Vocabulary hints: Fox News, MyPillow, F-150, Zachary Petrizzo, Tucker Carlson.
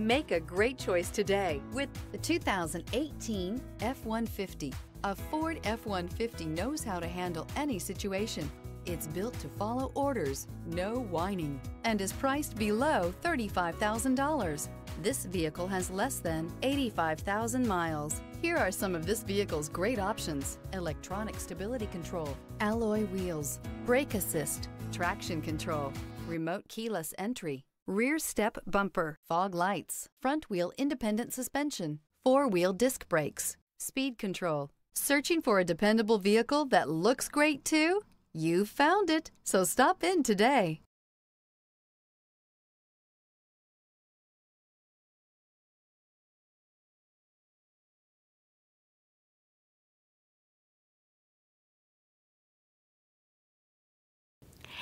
Make a great choice today with the 2018 F-150. A Ford F-150 knows how to handle any situation. It's built to follow orders, no whining, and is priced below $35,000. This vehicle has less than 85,000 miles. Here are some of this vehicle's great options: electronic stability control, alloy wheels, brake assist, traction control, remote keyless entry, rear step bumper, fog lights, front wheel independent suspension, four-wheel disc brakes, speed control. Searching for a dependable vehicle that looks great too? You found it, so stop in today.